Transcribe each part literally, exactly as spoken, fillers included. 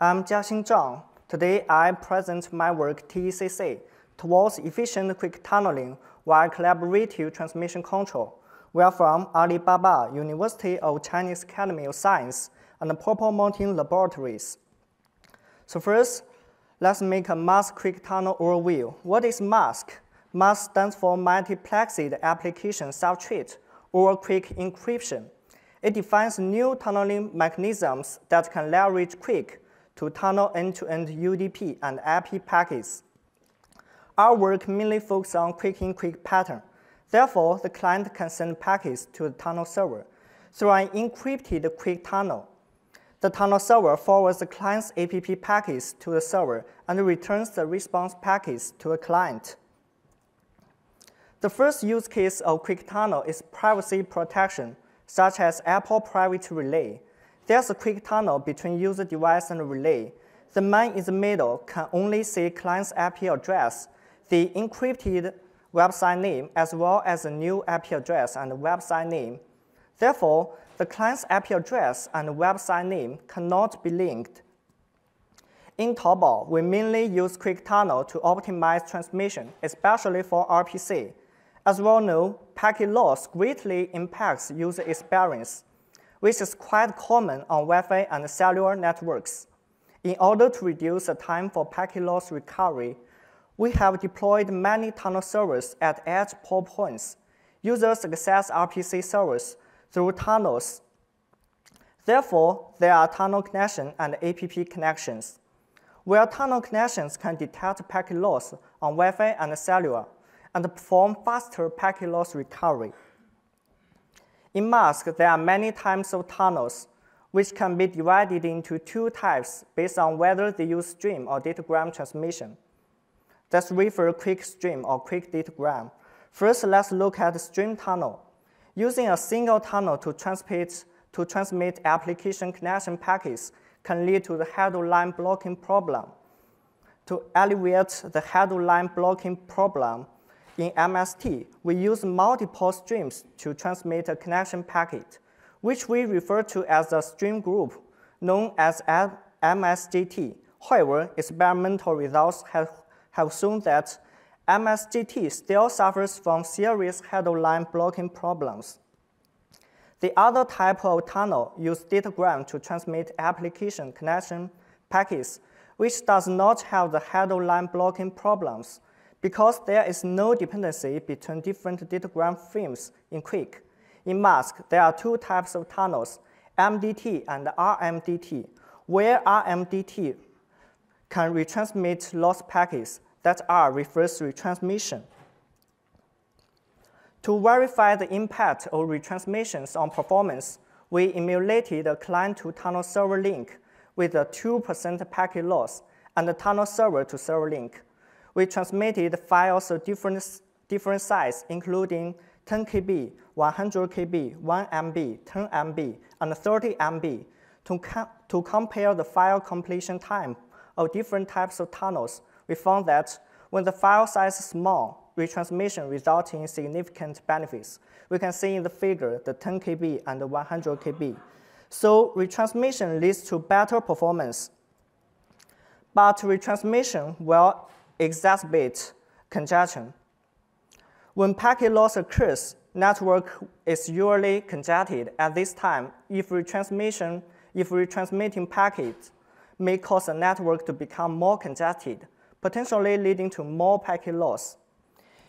I'm Jiaxing Zhang. Today I present my work T C C, Towards Efficient Quick Tunneling via Collaborative Transmission Control. We are from Alibaba, University of Chinese Academy of Sciences, and Purple Mountain Laboratories. So first, let's make a mask quick tunnel overview. What is mask? mask stands for Multiplexed Application Substrate, or quick encryption. It defines new tunneling mechanisms that can leverage quick to tunnel end-to-end U D P and I P packets. Our work mainly focuses on quick-in-quick pattern. Therefore, the client can send packets to the tunnel server through an encrypted quick tunnel. The tunnel server forwards the client's A P P packets to the server and returns the response packets to the client. The first use case of quick tunnel is privacy protection, such as Apple Private Relay. There's a quick tunnel between user device and relay. The man in the middle can only see client's I P address, the encrypted website name, as well as the new I P address and website name. Therefore, the client's I P address and website name cannot be linked. In Taobao, we mainly use quick tunnel to optimize transmission, especially for R P C. As we all know, packet loss greatly impacts user experience, which is quite common on Wi-Fi and cellular networks. In order to reduce the time for packet loss recovery, we have deployed many tunnel servers at edge power points. Users access R P C servers through tunnels. Therefore, there are tunnel connections and A P P connections. Where tunnel connections can detect packet loss on Wi-Fi and cellular and perform faster packet loss recovery. In mask, there are many types of tunnels, which can be divided into two types based on whether they use stream or datagram transmission. Let's refer quick stream or quick datagram. First, let's look at the stream tunnel. Using a single tunnel to transmit, to transmit application connection packets can lead to the head-of-line blocking problem. To alleviate the head-of-line blocking problem in M S T, we use multiple streams to transmit a connection packet, which we refer to as a stream group, known as M S G T. However, experimental results have, have shown that M S G T still suffers from serious head-of-line blocking problems. The other type of tunnel uses datagram to transmit application connection packets, which does not have the head-of-line blocking problems because there is no dependency between different datagram frames in quick. In mask, there are two types of tunnels, M D T and R M D T, where R M D T can retransmit lost packets. That R refers to retransmission. To verify the impact of retransmissions on performance, we emulated a client-to-tunnel server link with a two percent packet loss and a tunnel server-to-server link. We transmitted files of different, different sizes, including ten K B, one hundred K B, one M B, ten M B, and thirty M B, to, com to compare the file completion time of different types of tunnels. We found that when the file size is small, retransmission results in significant benefits. We can see in the figure the ten K B and the one hundred K B. So retransmission leads to better performance. But retransmission will exacerbate congestion. When packet loss occurs, network is usually congested at this time. If retransmission, if retransmitting packets may cause a network to become more congested, potentially leading to more packet loss.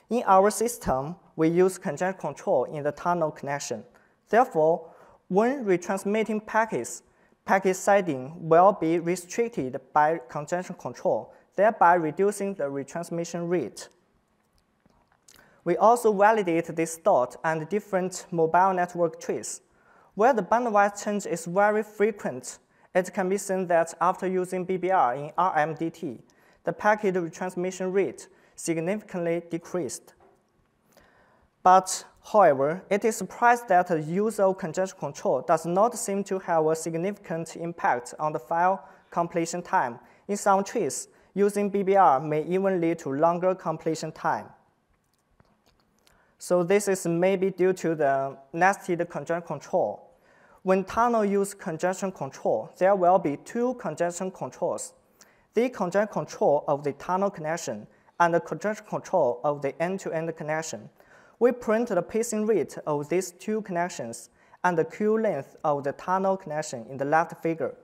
In our system, we use congestion control in the tunnel connection. Therefore, when retransmitting packets, packet sizing will be restricted by congestion control, thereby reducing the retransmission rate. We also validate this thought and different mobile network trees. Where the bandwidth change is very frequent, it can be seen that after using B B R in R M D T, the packet retransmission rate significantly decreased. But, however, it is surprised that the use of congestion control does not seem to have a significant impact on the file completion time. In some trees, using B B R may even lead to longer completion time. So this is maybe due to the nested congestion control. When tunnel use congestion control, there will be two congestion controls, the congestion control of the tunnel connection and the congestion control of the end-to-end connection. We print the pacing rate of these two connections and the Q length of the tunnel connection in the left figure.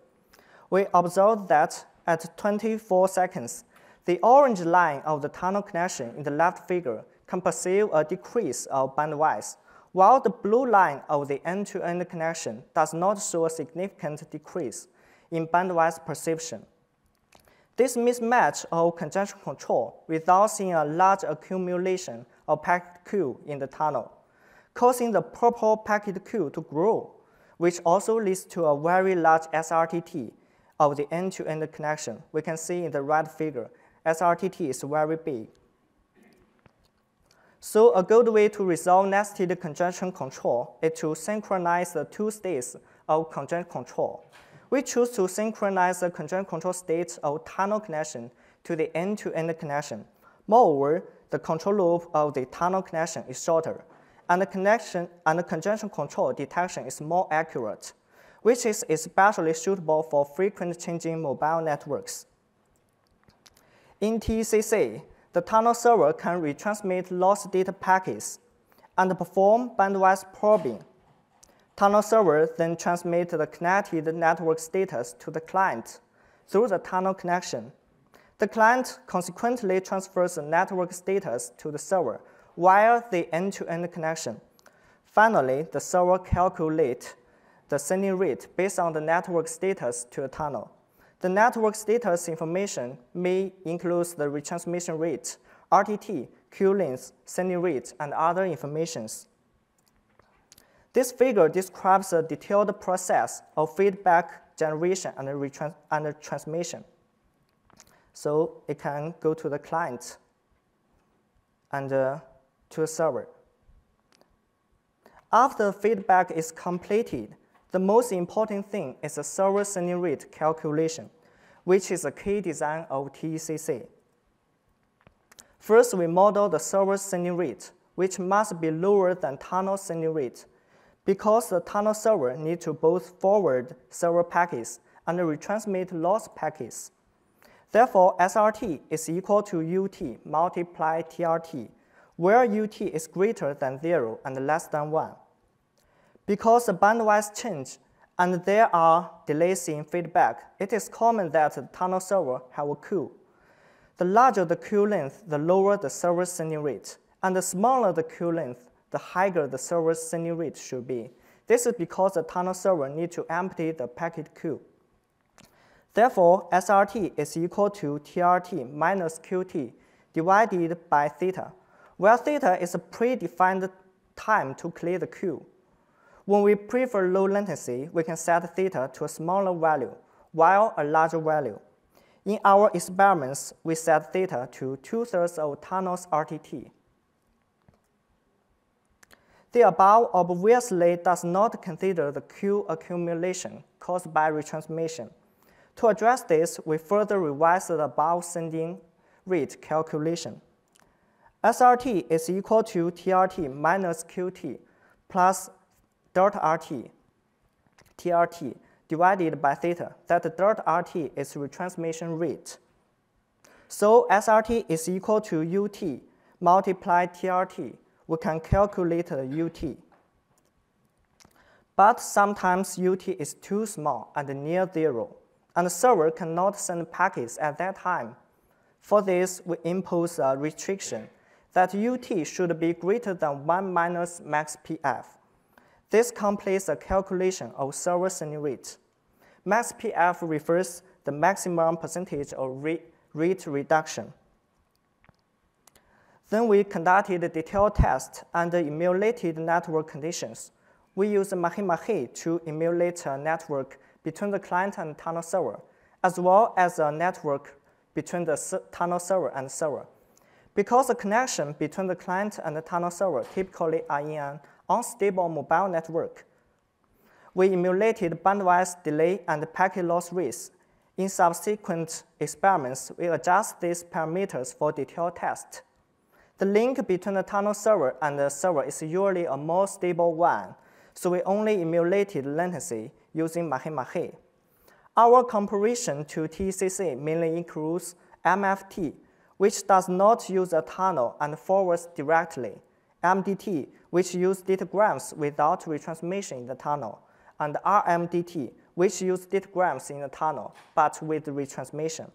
We observe that at twenty-four seconds, the orange line of the tunnel connection in the left figure can perceive a decrease of bandwidth, while the blue line of the end-to-end connection does not show a significant decrease in bandwidth perception. This mismatch of congestion control results in a large accumulation of packet queue in the tunnel, causing the purple packet queue to grow, which also leads to a very large S R T T of the end-to-end connection. We can see in the right figure, S R T T is very big. So a good way to resolve nested congestion control is to synchronize the two states of congestion control. We choose to synchronize the congestion control state of tunnel connection to the end-to-end connection. Moreover, the control loop of the tunnel connection is shorter, and the connection and the congestion control detection is more accurate, which is especially suitable for frequent changing mobile networks. In T C C, the tunnel server can retransmit lost data packets and perform bandwidth probing. Tunnel server then transmits the connected network status to the client through the tunnel connection. The client consequently transfers the network status to the server via the end-to-end connection. Finally, the server calculates the sending rate based on the network status to the tunnel. The network status information may include the retransmission rate, R T T, queue length, sending rate, and other informations. This figure describes a detailed process of feedback generation and, retrans and transmission. So it can go to the client and uh, to the server. After feedback is completed, the most important thing is the server sending rate calculation, which is a key design of T C C. First, we model the server sending rate, which must be lower than tunnel sending rate, because the tunnel server needs to both forward server packets and retransmit lost packets. Therefore, S R T is equal to U T multiplied T R T, where U T is greater than zero and less than one. Because the bandwidth change and there are delays in feedback, it is common that the tunnel server have a queue. The larger the queue length, the lower the server sending rate, and the smaller the queue length, the higher the server sending rate should be. This is because the tunnel server needs to empty the packet queue. Therefore, S R T is equal to T R T minus Q T divided by theta, where theta is a predefined time to clear the queue. When we prefer low latency, we can set theta to a smaller value, while a larger value. In our experiments, we set theta to two-thirds of tunnel's R T T. The above obviously does not consider the queue accumulation caused by retransmission. To address this, we further revise the above sending rate calculation. S R T is equal to T R T minus Q T plus dot R T, T R T, divided by theta, that dot R T is retransmission rate. So S R T is equal to U T multiplied T R T. We can calculate the U T. But sometimes U T is too small and near zero, and the server cannot send packets at that time. For this, we impose a restriction that U T should be greater than one minus max P F. This completes the calculation of server sending rate. Max P F refers to the maximum percentage of rate reduction. Then we conducted a detailed test and emulated network conditions. We used Mahimahi to emulate a network between the client and tunnel server, as well as a network between the tunnel server and server. Because the connection between the client and the tunnel server typically are in an unstable mobile network, we emulated bandwidth delay and packet loss rates. In subsequent experiments, we adjust these parameters for detailed tests. The link between the tunnel server and the server is usually a more stable one, so we only emulated latency using Mahimahi. Our comparison to T C C mainly includes M F T, which does not use a tunnel and forwards directly, M D T, which uses datagrams without retransmission in the tunnel, and R M D T, which uses datagrams in the tunnel but with retransmission.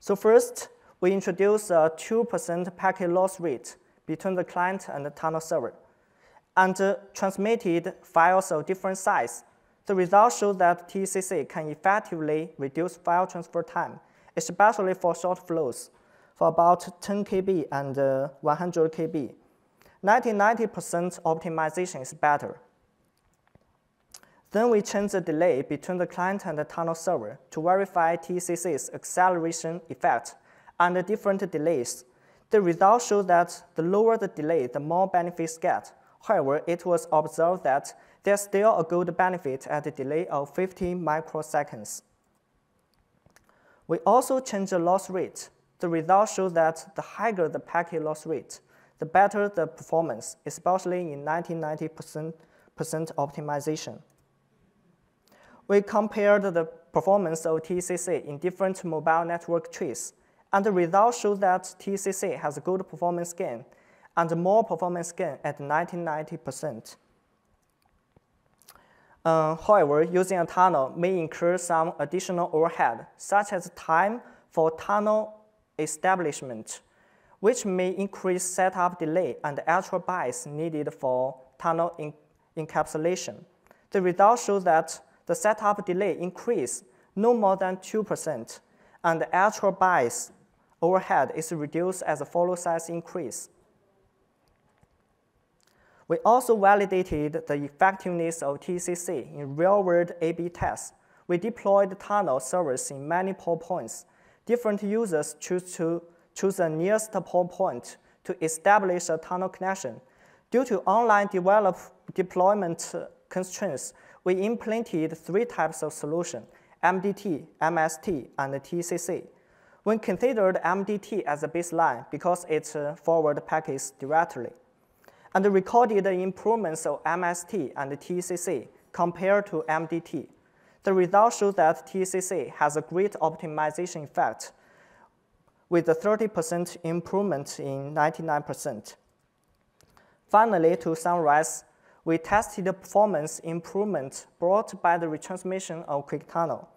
So first, we introduce a two percent packet loss rate between the client and the tunnel server, and uh, transmitted files of different size. The results show that T C C can effectively reduce file transfer time, especially for short flows, for about ten K B and uh, one hundred K B. ninety to ninety percent optimization is better. Then we change the delay between the client and the tunnel server to verify T C C's acceleration effect and the different delays. The results show that the lower the delay, the more benefits get. However, it was observed that there's still a good benefit at a delay of fifty microseconds. We also change the loss rate. The results show that the higher the packet loss rate, the better the performance, especially in ninety to ninety percent optimization. We compared the performance of T C C in different mobile network trees, and the results show that T C C has a good performance gain and more performance gain at ninety to ninety percent. Uh, however, using a tunnel may incur some additional overhead, such as time for tunnel establishment, which may increase setup delay and extra bytes needed for tunnel in encapsulation. The results show that the setup delay increased no more than two percent, and the extra bytes overhead is reduced as the follow size increase. We also validated the effectiveness of T C C in real-world A B tests. We deployed tunnel servers in many poll points. Different users choose to choose the nearest poll point to establish a tunnel connection. Due to online develop deployment constraints, we implemented three types of solution: M D T, M S T, and T C C. We considered M D T as a baseline because it uh, forward packets directly, and recorded the improvements of M S T and T C C compared to M D T. The results show that T C C has a great optimization effect with a thirty percent improvement in ninety-nine percent. Finally, to summarize, we tested the performance improvement brought by the retransmission of Quick Tunnel.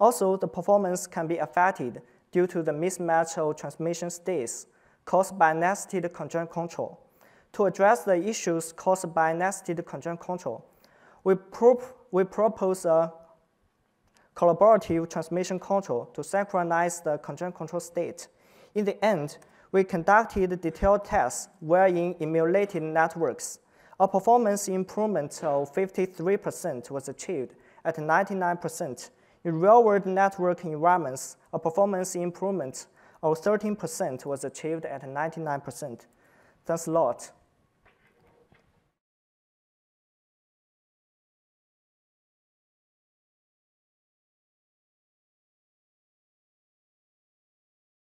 Also, the performance can be affected due to the mismatch of transmission states caused by nested conjoint control. To address the issues caused by nested conjoint control, we, prop we propose a collaborative transmission control to synchronize the conjoint control state. In the end, we conducted detailed tests wherein emulated networks. A performance improvement of fifty-three percent was achieved at ninety-nine percent. In real-world network environments, a performance improvement of thirteen percent was achieved at ninety-nine percent. Thanks a lot.